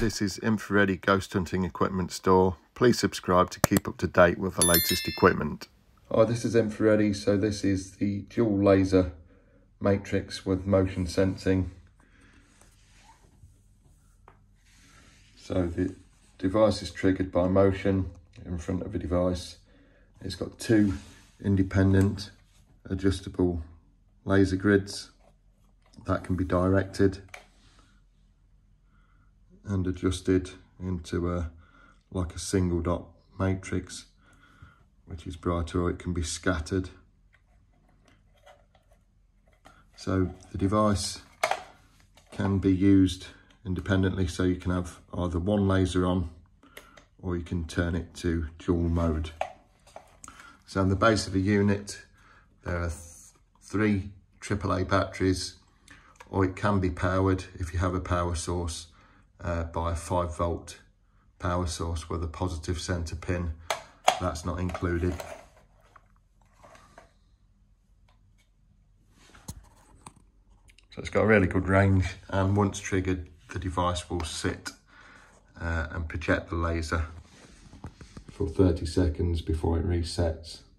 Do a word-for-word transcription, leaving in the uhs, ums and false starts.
This is Infraready Ghost Hunting Equipment Store. Please subscribe to keep up to date with the latest equipment. Hi, this is Infraready. So this is the dual laser matrix with motion sensing. So the device is triggered by motion in front of a device. It's got two independent adjustable laser grids that can be directed and adjusted into a like a single dot matrix, which is brighter, or it can be scattered. So the device can be used independently, so you can have either one laser on or you can turn it to dual mode. So in the base of the unit there are th three triple A batteries, or it can be powered, if you have a power source, Uh, by a five volt power source with a positive center pin. That's not included. So it's got a really good range, and once triggered the device will sit uh, and project the laser for thirty seconds before it resets.